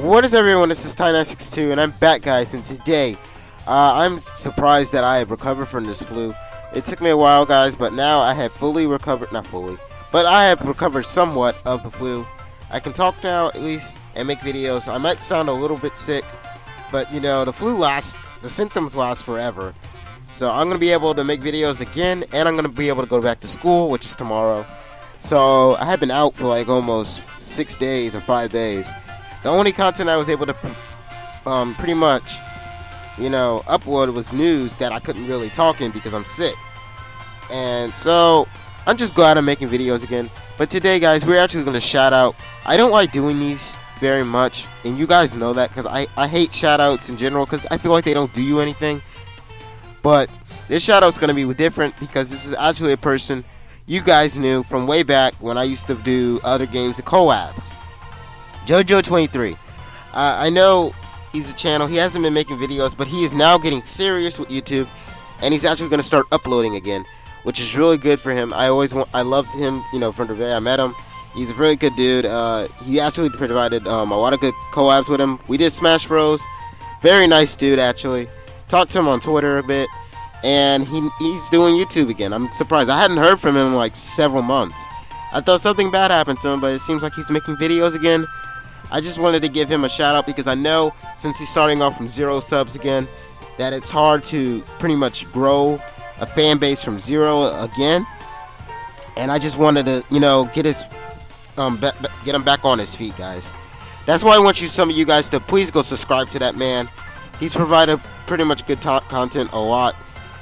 What is everyone? This is Ty962 and I'm back, guys, and today I'm surprised that I have recovered from this flu. It took me a while, guys, but now I have fully recovered, not fully, but I have recovered somewhat of the flu. I can talk now at least and make videos. I might sound a little bit sick, but you know, the symptoms last forever. So I'm going to be able to make videos again, and I'm going to be able to go back to school, which is tomorrow. So I have been out for like almost 6 days or 5 days. The only content I was able to pretty much, you know, upload was news that I couldn't really talk in because I'm sick. And so I'm just glad I'm making videos again. But today, guys, we're actually going to shout out. I don't like doing these very much, and you guys know that because I hate shout outs in general because I feel like they don't do you anything. But this shoutout is going to be different because this is actually a person you guys knew from way back when I used to do other games and collabs. JoJo23. I know he's a channel. He hasn't been making videos, but he is now getting serious with YouTube, and he's actually going to start uploading again, which is really good for him. I loved him, you know, from the day I met him. He's a really good dude. He actually provided a lot of good collabs with him. We did Smash Bros. Very nice dude, actually. Talked to him on Twitter a bit, and he's doing YouTube again. I'm surprised. I hadn't heard from him in like several months. I thought something bad happened to him, but it seems like he's making videos again. I just wanted to give him a shout out because I know since he's starting off from 0 subs again, that it's hard to pretty much grow a fan base from 0 again. And I just wanted to, you know, get him back on his feet, guys. That's why I want some of you guys to please go subscribe to that man. He's provided pretty much good content a lot,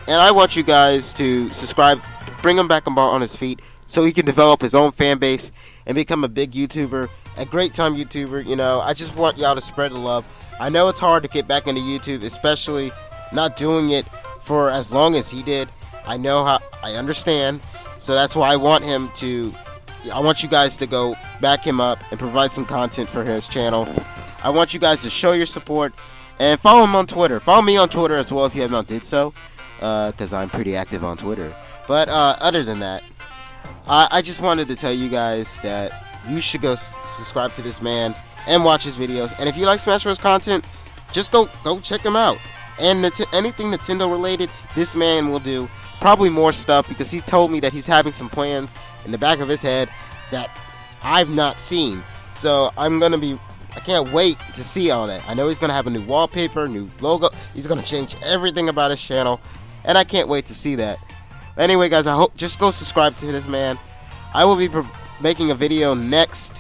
and I want you guys to subscribe, bring him back on his feet so he can develop his own fan base and become a big YouTuber, a great time YouTuber. You know, I just want y'all to spread the love. I know it's hard to get back into YouTube, especially not doing it for as long as he did. I know how, I understand, so that's why I want you guys to go back him up and provide some content for his channel. I want you guys to show your support. And follow him on Twitter. Follow me on Twitter as well if you have not did so, because I'm pretty active on Twitter. But other than that, I just wanted to tell you guys that you should go subscribe to this man and watch his videos. And if you like Smash Bros. Content, just go check him out. And anything Nintendo related, this man will do probably more stuff because he told me that he's having some plans in the back of his head that I've not seen. So I can't wait to see all that. I know he's going to have a new wallpaper, new logo. He's going to change everything about his channel, and I can't wait to see that. Anyway, guys, I hope just go subscribe to this man. I will be making a video next.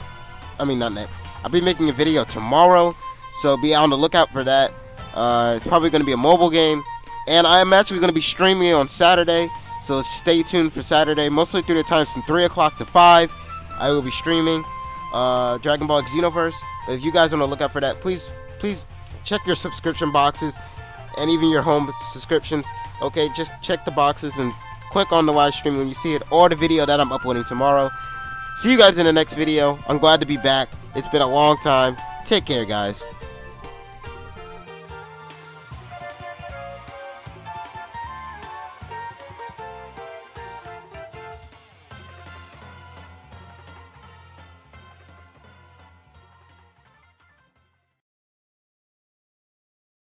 I mean, not next. I'll be making a video tomorrow, so be on the lookout for that. It's probably going to be a mobile game, and I'm actually going to be streaming it on Saturday, so stay tuned for Saturday. Mostly through the times from 3 o'clock to 5, I will be streaming Dragon Ball Xenoverse. If you guys want to look out for that, please check your subscription boxes and even your home subscriptions. Okay, just check the boxes and click on the live stream when you see it or the video that I'm uploading tomorrow. See you guys in the next video. I'm glad to be back. It's been a long time. Take care, guys.